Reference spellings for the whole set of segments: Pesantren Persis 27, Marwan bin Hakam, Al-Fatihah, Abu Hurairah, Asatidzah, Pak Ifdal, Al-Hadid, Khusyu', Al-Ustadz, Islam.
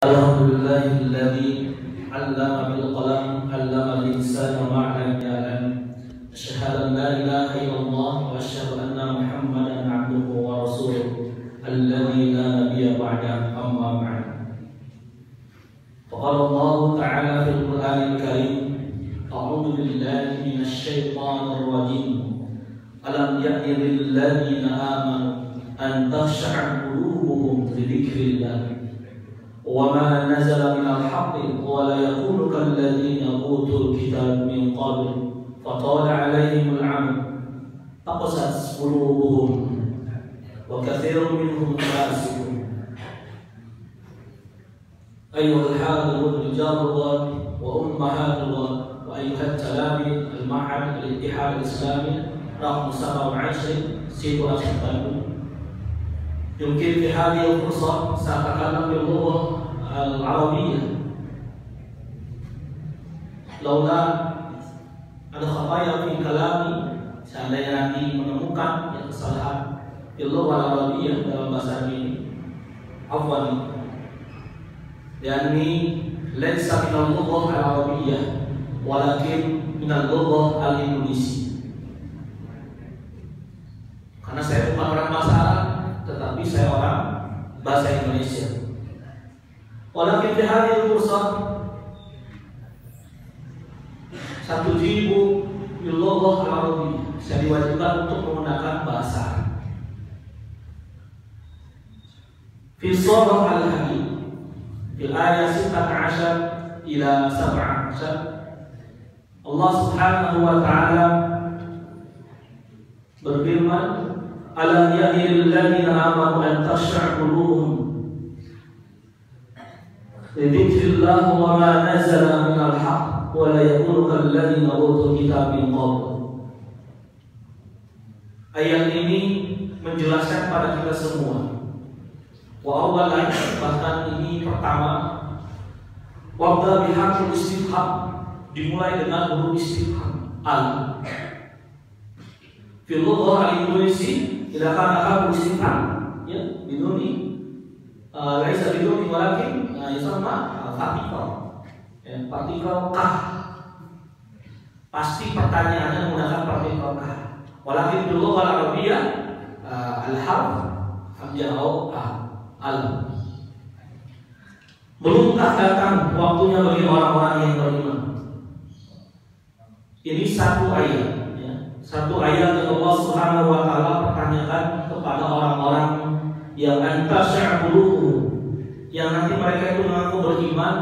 Alhamdulillahilladzi 'allama bil qalam 'allama al-insana ma 'lam ya'lam. Asyhadu an la ilaha illallah wa asyhadu anna Muhammadan 'abduhu wa rasuluh alladzi la nabiyya ba'dahu amma ba'd. Qala Allahu ta'ala fil Qur'anil Karim, a'udzu billahi minasy syaithanir rajim. Alam ya'ni lil ladzina amanu an takhsha'a qulubuhum li dzikrillah. وما نزل من الحق ولا يكون كالذين أوتوا الكتاب من قبل فطال عليهم العمل فقست قلوبهم وكثير منهم فاسقون أيها الحاضرون رجال الله وأمهات الله وأيها التلاميذ المعهد الاتحاد الإسلامي رقم 27 سيد أخوانكم يمكن في هذه الفرصة سأتكلم باللغة العربية لولا ada khataaya fi kalami, seandainya nanti menemukan kesalahan باللغة العربية dalam bahasa ini. Afwan. Yani laysa min al-lugha al-arabiyyah walakin min al-lugha al-indonesiyyah. Karena saya bukan orang bahasa Arab tetapi saya orang bahasa Indonesia. Walaupun di hari kursa 1000 bilogoh Arabi, saya diwajibkan untuk menggunakan bahasa Arab. Fi surah Al-Hadid, di ayat 16 ila 17, Allah Subhanahu wa Taala berfirman. Alam ya'ni lilladzina amanu an takhsha'a qulubuhum li dhikrillah wa ma nazala minal haqq wa la yakunu kalladzina utul kitab min qabl. Ayat ini menjelaskan pada kita semua. Wa awalan, bahkan ini pertama, wabda bihaqqil istifham, dimulai dengan huruf istifham al. Fil lughah al-indonesia tidak kata-kata beristifham, ya, biduni, laisa biduni walakin, sama partikel, ya, partikel kah, pasti pertanyaannya menggunakan partikel kah, walakin dulu kalau Arabiyah al-harf, hamzah al, belumkah datang waktunya bagi orang-orang yang beriman. Ini satu ayat. Satu ayat yang Allah Subhanahu wa Taala pertanyakan kepada orang-orang yang antasya'buluhu, yang nanti mereka itu mengaku beriman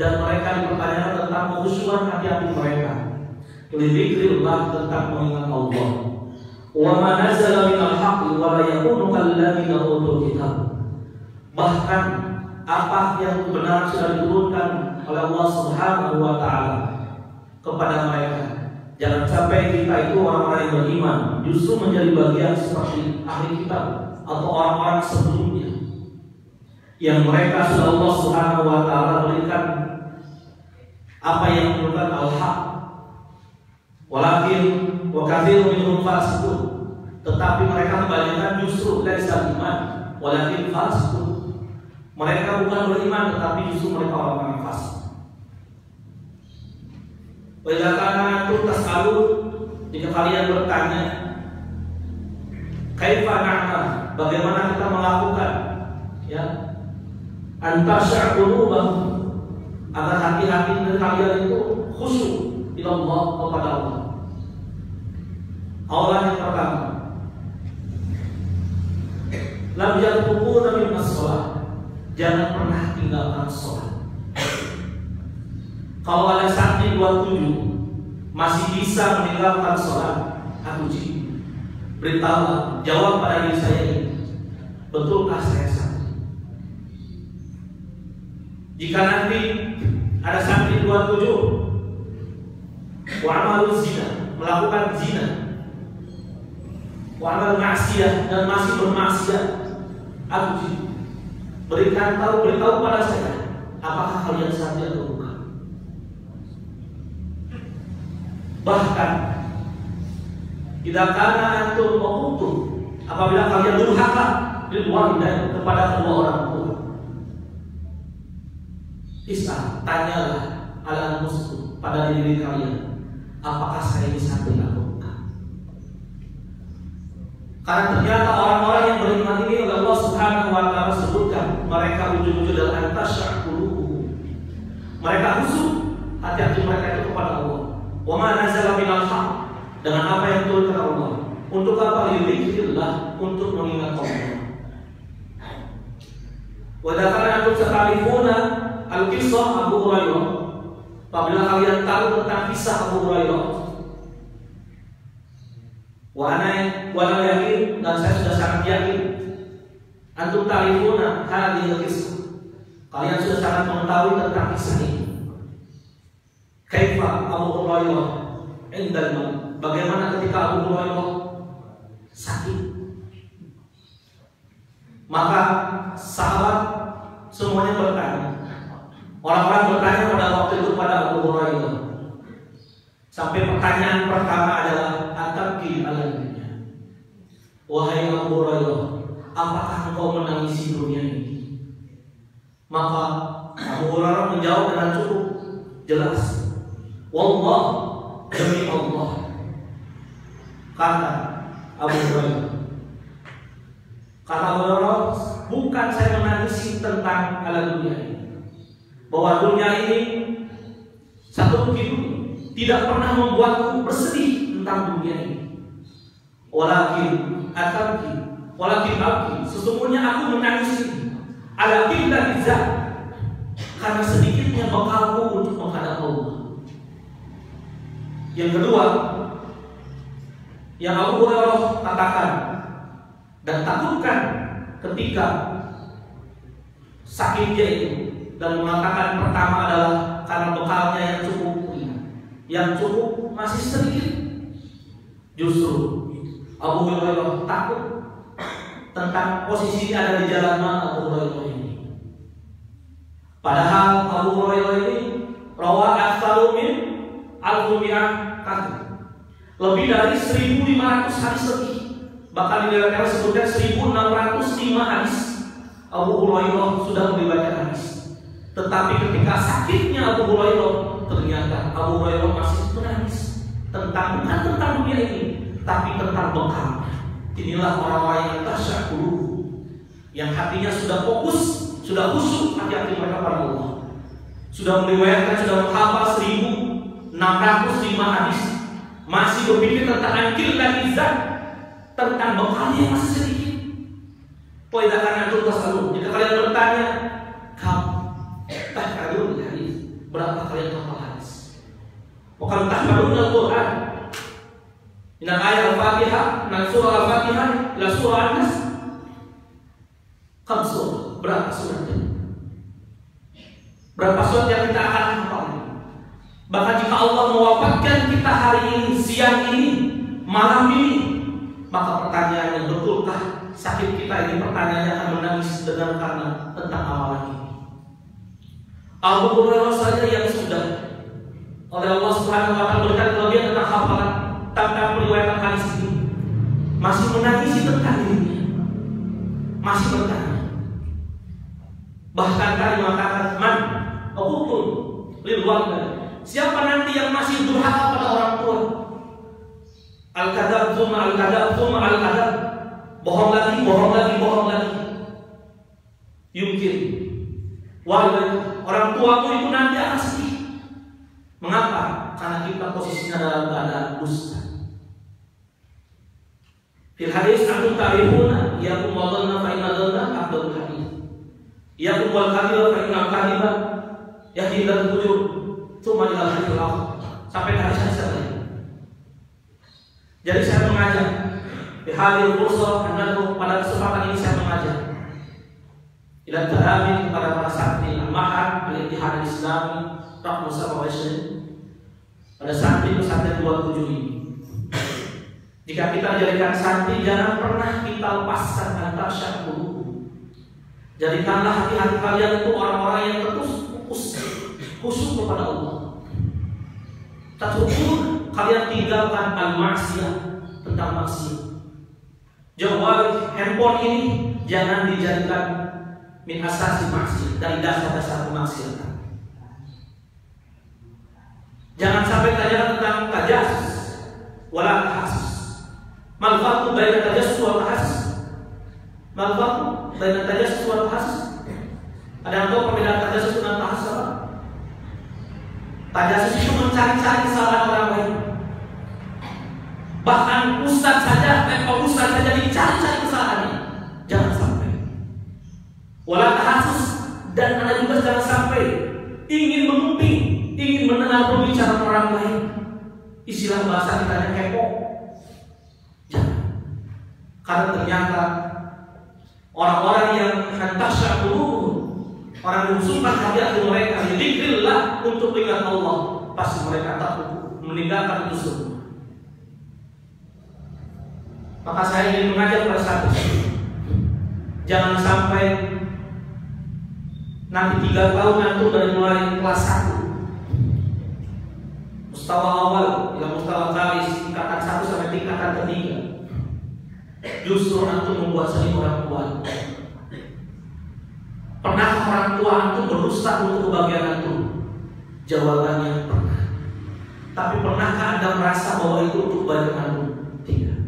dan mereka dipertanyakan tentang khusyuan hati-hati mereka. Dzikrillah, tentang mengingat Allah. Wa ma nazala minal haqqi wa la yakunu kalladzina utul kitab. Bahkan apa yang benar sudah diturunkan oleh Allah Subhanahu wa Taala kepada mereka. Jangan sampai kita itu orang-orang yang beriman justru menjadi bagian seperti ahli kitab atau orang-orang sebelumnya yang mereka sudah Allah Subhanahu wa Taala berikan apa yang menurut al-haq, walakin wa katsirun minhum fasiqun, tetapi mereka membalikan justru dari iman walakin fasiqun, mereka bukan beriman tetapi justru mereka orang-orang fasik. Bagaimana itu tasalu jika kalian bertanya, kaifa na'mal, bagaimana kita melakukan, ya, antasya'ulu bahum, agar hati-hati kalian itu khusyuk ilallah kepada Allah. Allah yang pertama, lam yarkubuna min as-shalah, jangan pernah tinggalkan sholat. Kalau ada santri 27 masih bisa meninggalkan sholat, aku uji, beritahu, jawab pada diri saya ini, betulkah saya santri? Jika nanti ada santri 27 wa'amalul zina, melakukan zina, wa'amal maksiat, dan masih bermaksiat, aku uji, beritahu pada saya, apakah kalian santri atau bukan? Bahkan tidak karena antum ma'utum, apabila kalian durhaka di luar dan kepada kedua orang tua, Islam, tanyalah ala muslim pada diri kalian, apakah saya bisa dilakukan? Karena ternyata orang-orang yang beriman ini oleh Allah Subhanahu wa Ta'ala sebutkan, mereka ujung-ujung dalam tasyakulu, mereka khusyuk hati-hati mereka itu kepada Allah. Wa ma nazala minal haq, dengan apa yang turun dari Allah. Untuk apa? Lidzikrillah, untuk mengingat Allah. Wa dzakara al-mustalifuna Al-Qisah Abu Hurairah. Apabila kalian tahu tentang kisah Abu Hurairah, wa ana yakin, dan saya sudah sangat yakin, antum ta'rifuna hadhihi al-qisah, kalian sudah sangat mengetahui tentang kisah ini. Kaifa Abu Hurairah indal maut, bagaimana ketika Abu Hurairah sakit? Maka sahabat semuanya bertanya. Orang-orang bertanya pada waktu itu pada Abu Hurairah. Sampai pertanyaan pertama adalah ataqi al-dunya. Wahai Abu Hurairah, apakah engkau menangisi dunia ini? Maka Abu Hurairah menjawab dengan cukup jelas. Wallah, demi Allah, kata Abu Hurairah. Kata Abu Hurairah, bukan saya menangisi tentang al-dunya ini, bahwa dunia ini satu hidup tidak pernah membuatku bersedih tentang dunia ini. Walakin sesungguhnya aku menangis alakin dan izah, karena sedikitnya bekalku untuk menghadap Allah. Yang kedua yang Abu Hurairah katakan dan takutkan ketika sakitnya itu, dan mengatakan pertama adalah karena bekalnya yang cukup, masih sedikit. Justru Abu Hurairah takut tentang posisi ada di jalan Abu Hurairah ini. Padahal Abu Hurairah ini rawa al-salumin al-rubi'ah kata lebih dari 1.500 hadis lebih, bahkan di dalam sebutkan 1.605 hadis Abu Hurairah sudah meriwayatkan hadis. Tetapi ketika sakitnya Abu Hurairah, ternyata Abu Hurairah masih menangis tentang, bukan tentang dunia ini, tapi tentang bekalnya. Inilah orang-orang yang tasyakulu, yang hatinya sudah fokus, sudah khusyuk hati-hati mereka pada Allah. Sudah meriwayatkan, sudah menghafal 1.605 hadis, masih berpikir tentang akil dan izah, tentang bekalnya masih sedikit. Poida karena itu selalu jika kalian bertanya, berapa kalian hafal hadis? Bukan tahfadun al-Quran. Inna ayat al-Fatihah, inna surah al-Fatihah, ila surah al-Nas. Kam surah, berapa surat? Berapa surat yang kita akan hafal? Bahkan jika Allah mewafatkan kita hari ini, siang ini, malam ini, maka pertanyaannya, betulkah sakit kita ini? Pertanyaannya akan menangis dengan karena tentang amalan ini. Abu Hurairah saja yang sudah oleh Allah Subhanahu wa Ta'ala berikan kelebihan tentang hafalan, tentang periwayatan hadis ini, masih menangisi tentang dirinya, masih bertanya. Bahkan tadi mengatakan, man aqutul lil walad, siapa nanti yang masih durhaka pada orang tua? Al-kadab tsumma al-kadab tsumma al-kadab, bohong lagi, bohong lagi, bohong lagi. Mungkin walad, orang tuaku itu nanti akan sedih. Mengapa? Karena kita posisinya dalam keadaan dusta. Fil hadis antum ta'rifuna yakum wa dhanna fa inna dhanna abdul hadis. Yakum wal kadhiba fa inna kadhiba yahdi ilal hujur. Tsumma ilal hadis al-akhir. Sampai hadis-hadis tadi. Jadi saya mengajak di hadil bursa annakum, pada kesempatan ini saya mengajak ila taramin kepada para santri al-mahad al-ittihad al-islami Rakhmu Sabawashin pada santri pesantren 27 ini. Jika kita jadikan santri, jangan pernah kita lepaskan antara syakul. Jadikanlah hati-hati kalian itu orang-orang yang terus khusyuk kepada Allah. Tatukur kalian tinggalkan al-maksiyah, tentang maksiat. Jawab handphone ini jangan dijadikan min asasi maksiat, dari dasar-dasar kemaksiatan. Jangan sampai tanya tentang tajasus wala tahasus. Mal farqu baina tajasus wa tahasus? Mal farqu baina tajasus wa tahasus? Ada yang tahu perbedaan tajasus dengan tahasus apa? Tajasus itu mencari-cari kesalahan orang lain. Bahkan ustaz saja, ustaz saja dicari-cari kesalahannya. Jangan sampai. Wala tahasus, dan Anda juga jangan sampai ingin menguping, ingin mendengar pembicaraan orang lain. Istilah bahasa kita kepo. Jangan. Karena ternyata orang-orang yang hantasya dulu, orang yang sumpah hati mereka dikirlah untuk ingat Allah, pasti mereka takut meninggalkan itu semua. Maka saya ingin mengajak bersatu. Jangan sampai nanti 3 tahun nanti dari mulai kelas 1 mustawa awal hingga mustawa thalis, tingkatan 1 sampai tingkatan ketiga, justru nanti membuat sering orang tua. Pernah orang tua nanti berusaha untuk kebahagiaan nanti? Jawabannya pernah. Tapi pernahkah Anda merasa bahwa itu untuk kebahagiaan nanti? Tidak.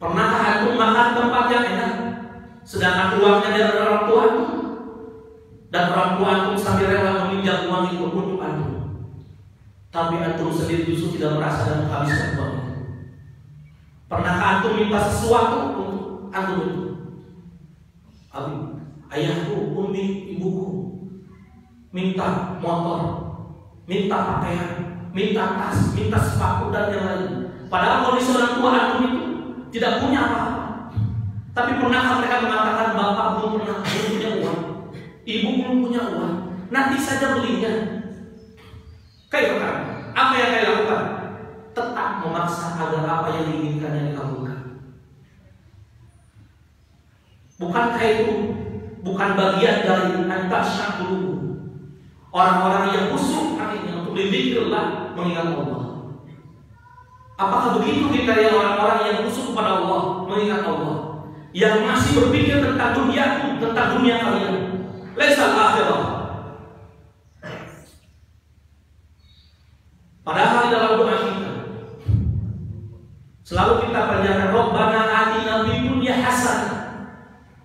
Pernahkah Anda makan tempat yang enak sedangkan uangnya dari orang tua itu, dan orang tua itu sampai rela meminjam uang itu untuk Anda, tapi antum sendiri justru tidak merasa dan menghabiskan uang itu? Pernahkah antum minta sesuatu untuk antum itu? Ayahku, umi, ibuku minta motor, minta pakaian, minta tas, minta sepatu dan yang lain. Padahal kondisi orang tua antum itu tidak punya apa. Tapi pernahkah mereka mengatakan bapak belum punya uang, ibu belum punya uang, nanti saja belinya? Kayak apa yang kalian lakukan? Tetap memaksa agar apa yang diinginkannya dikabulkan. Bukankah itu bukan bagian dari antasya dulu orang-orang yang khusyuk hatinya untuk dizikirlah, mengingat Allah? Apakah begitu kita yang orang-orang yang khusyuk kepada Allah, mengingat Allah, yang masih berpikir tentang duniaku, tentang dunia kalian? Lesal akhirah. Padahal dalam doa kita selalu kita panjatkan Rabbana atina fid dunya hasanah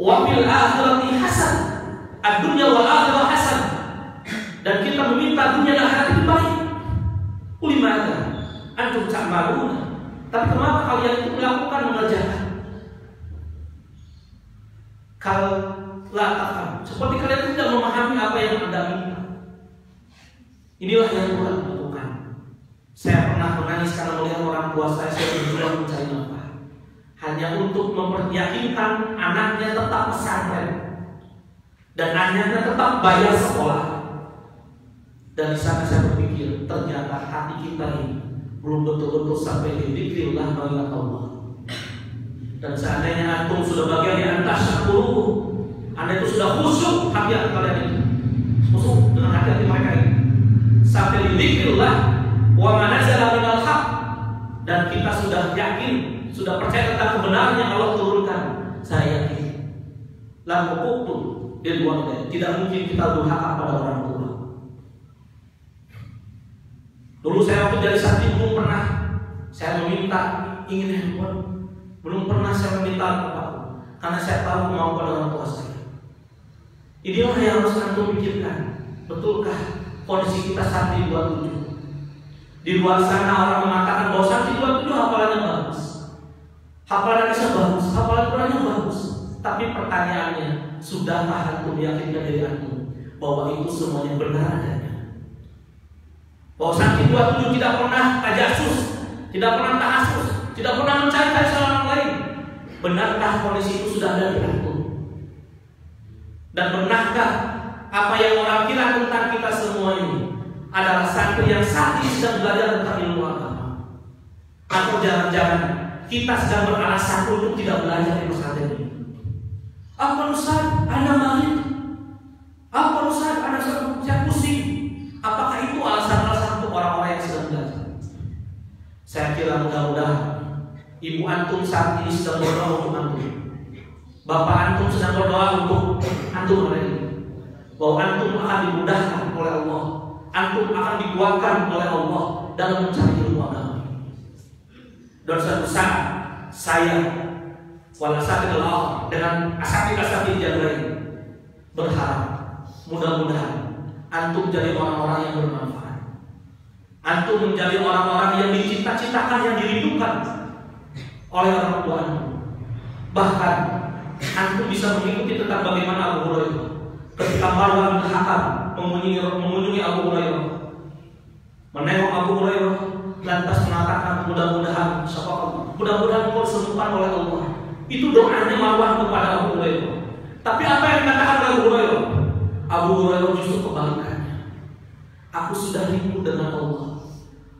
wa fil akhirati hasanah, ad-dunya wal akhirah hasanah, dan kita meminta dunia dan akhirat itu baik. Ulimata antum ta'maluna, tapi kenapa kalian itu melakukan mengerjakan? Kalau latakan, seperti kalian tidak memahami apa yang Anda minta. Inilah yang Tuhan butuhkan. Saya pernah menangis karena melihat orang tua saya berjuang mencari nafkah hanya untuk memperyakinkan anaknya tetap pesantren dan anaknya tetap bayar sekolah. Dan di sana saya berpikir, ternyata hati kita ini belum betul-betul sampai di dzikrillah, mengingat Allah. Dan seandainya antum sudah bagian di atas 10, Anda itu sudah khusyuk hati kalian ini, khusyuk dengan hati mereka ini, sampai dzikrillah wa ma nazala minal haq, dan kita sudah yakin, sudah percaya tentang kebenaran yang Allah turunkan. Saya yakin la muqtum bil walidayni, tidak mungkin kita durhaka pada orang tua. Dulu saya waktu jadi santri belum pernah saya meminta ingin handphone. Belum pernah saya meminta apa-apa, karena saya tahu mau pada orang tua saya. Inilah yang harus antum pikirkan. Betulkah kondisi kita saat di 27? Di luar sana orang mengatakan bahwa saat di 27 hafalannya bagus, hafalannya bagus, hafalan Qurannya bagus. Tapi pertanyaannya, sudahkah antum yakinkan diri antum bahwa itu semuanya benar adanya? Bahwa saat di 27 tidak pernah tajasus, tidak pernah tahasus, tidak pernah mencari orang lain. Benarkah kondisi itu sudah ada di aku? Dan benarkah apa yang orang kira tentang kita semua ini adalah santri yang saat ini sedang belajar tentang ilmu agama? Atau jangan-jangan kita sedang beralasan untuk tidak belajar ilmu pesantren ini? Apa urusan Anda maling? Apa urusan Anda sedang pusing? Apakah itu alasan-alasan untuk orang-orang yang sedang belajar? Saya kira mudah-mudahan ibu antum saat ini sedang berdoa untuk antum, bapak antum sedang berdoa untuk antum hari ini, bahwa antum akan dimudahkan oleh Allah antum akan dikuatkan oleh Allah dalam mencari ilmu agama. Dan suatu saat saya walaupun dengan asal-asal ini berharap mudah-mudahan antum jadi orang-orang yang bermanfaat. Antum menjadi orang-orang yang dicita-citakan, yang dirindukan oleh orang tua antum. Bahkan antum bisa mengikuti tentang bagaimana Abu Hurairah ketika Marwan bin Hakam mengunjungi Abu Hurairah, menengok Abu Hurairah, lantas mengatakan mudah-mudahan sholawat, mudah-mudahan kau disembuhkan oleh Allah. Itu doanya Marwan kepada Abu Hurairah. Tapi apa yang dikatakan Abu Hurairah? Abu Hurairah justru kebalikannya. Aku sudah rindu dengan Allah,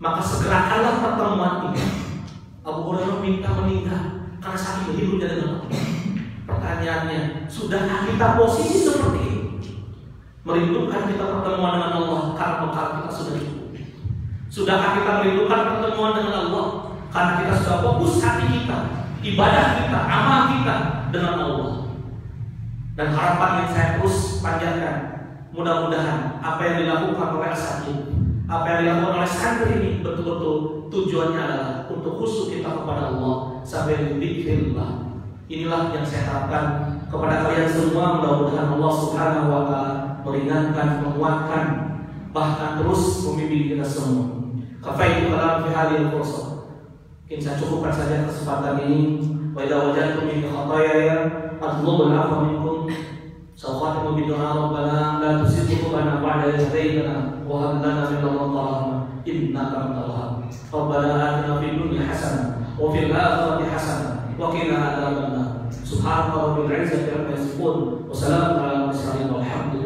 maka segerakanlah pertemuan ini. Abu Hurairah minta meninggal karena sakit hidupnya dengan Allah. Pertanyaannya, sudahkah kita posisi seperti ini? Merindukan kita pertemuan dengan Allah karena bekal kita sudah cukup? Sudahkah kita merindukan pertemuan dengan Allah karena kita sudah fokus hati kita, ibadah kita, amal kita dengan Allah? Dan harapan yang saya terus panjatkan, mudah-mudahan apa yang dilakukan oleh asatid, apa yang dilakukan oleh santri ini betul-betul tujuannya adalah untuk khusyuk kita kepada Allah sambil dzikrillah. Inilah yang saya harapkan kepada kalian semua. Mudah-mudahan Allah Subhanahu wa taala meringankan, menguatkan, bahkan terus membimbing kita semua. Kafaitu kalam fi hadhil fursah. Mungkin saya cukupkan saja kesempatan ini. Wa idza wajadtum min khataaya أطلب العفو منكم سأخاتم بدعاء ربنا لا تزغ قلوبنا بعد إذ هديتنا وهب لنا من لدنك رحمة إنك أنت الوهاب ربنا آتنا في الدنيا حسنة وفي الآخرة حسنة وقنا عذاب النار سبحان ربك رب العزة عما يصفون وسلام على المرسلين والحمد لله